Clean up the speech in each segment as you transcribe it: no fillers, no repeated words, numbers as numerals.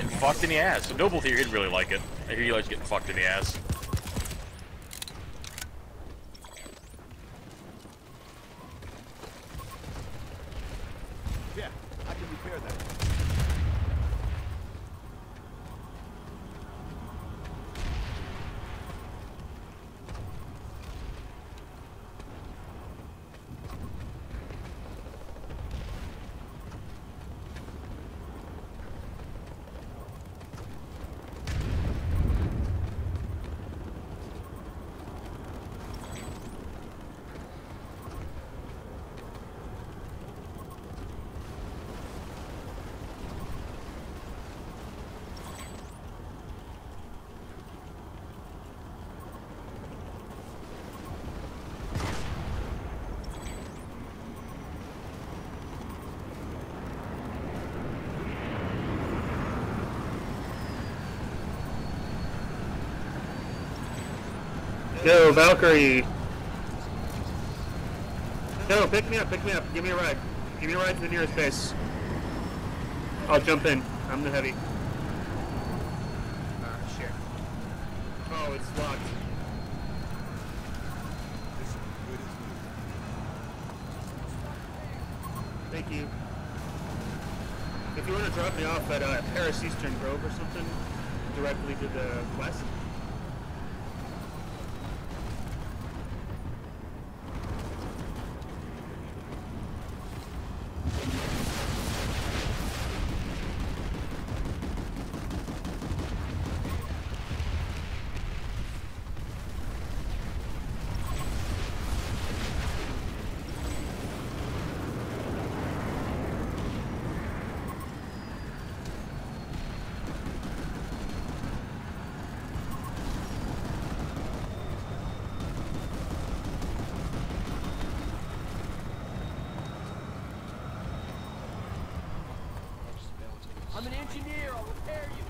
getting fucked in the ass. So Noble here, he'd really like it. I hear he likes getting fucked in the ass. Yeah, I can repair that. Yo, Valkyrie! Yo, pick me up, pick me up. Give me a ride. Give me a ride to the nearest base. I'll jump in. I'm the heavy. Ah, shit. Oh, it's locked. Thank you. If you want to drop me off at Paris Eastern Grove or something, directly to the west. I'm an engineer, I'll repair you!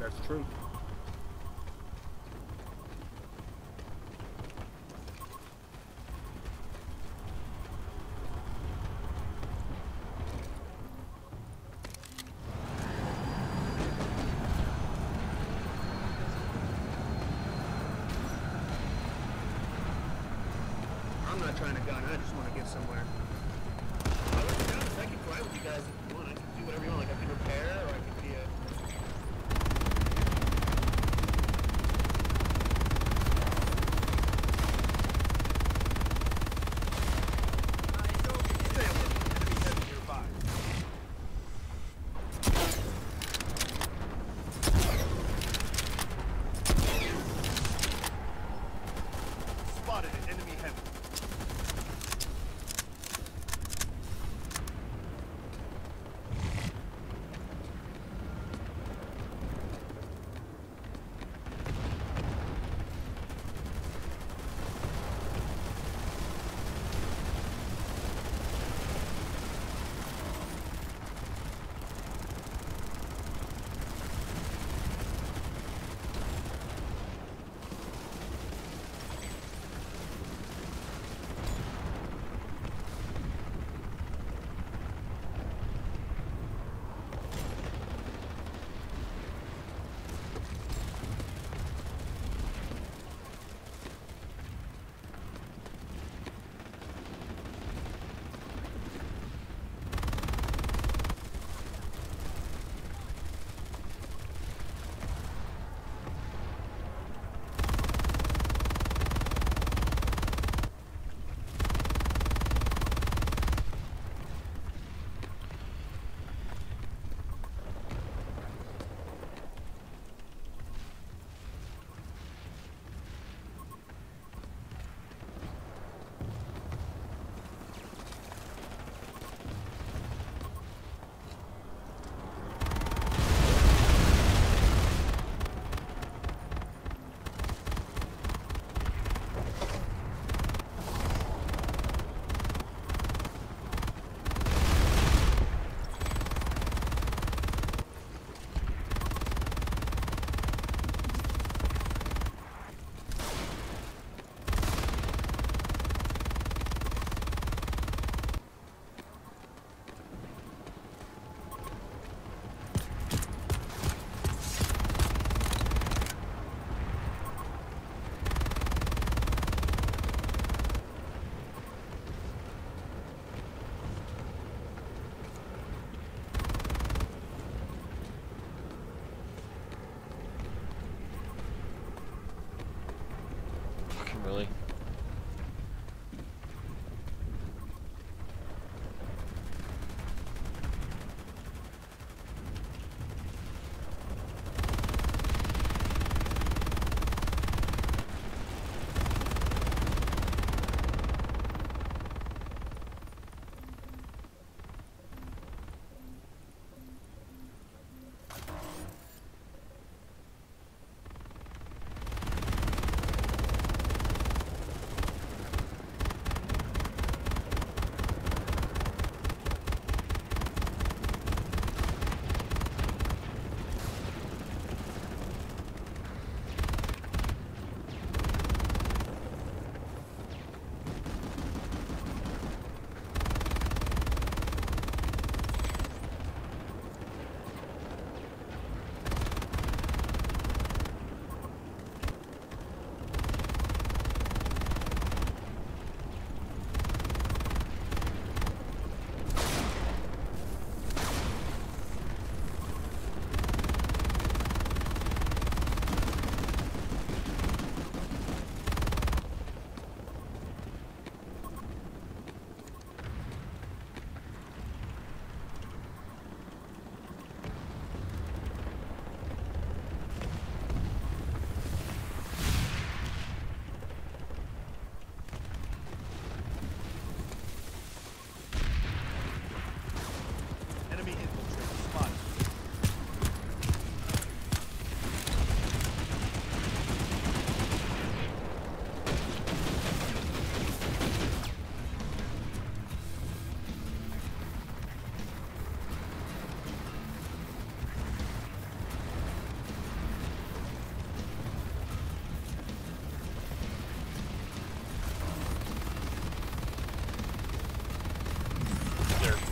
That's true. I'm not trying to gun, I just want to get somewhere. I can fly with you guys if you want. Do whatever you want, like I can repair or I can be a... Spotted an enemy heavy.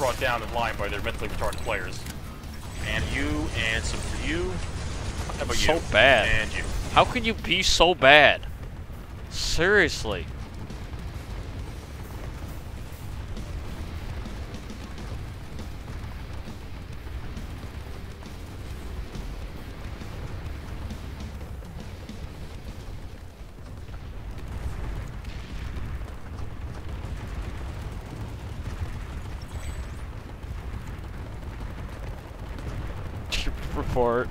brought down in line by their mentally retarded players. And you, and some for you. How about so you? So bad. And you. How can you be so bad? Seriously. Report.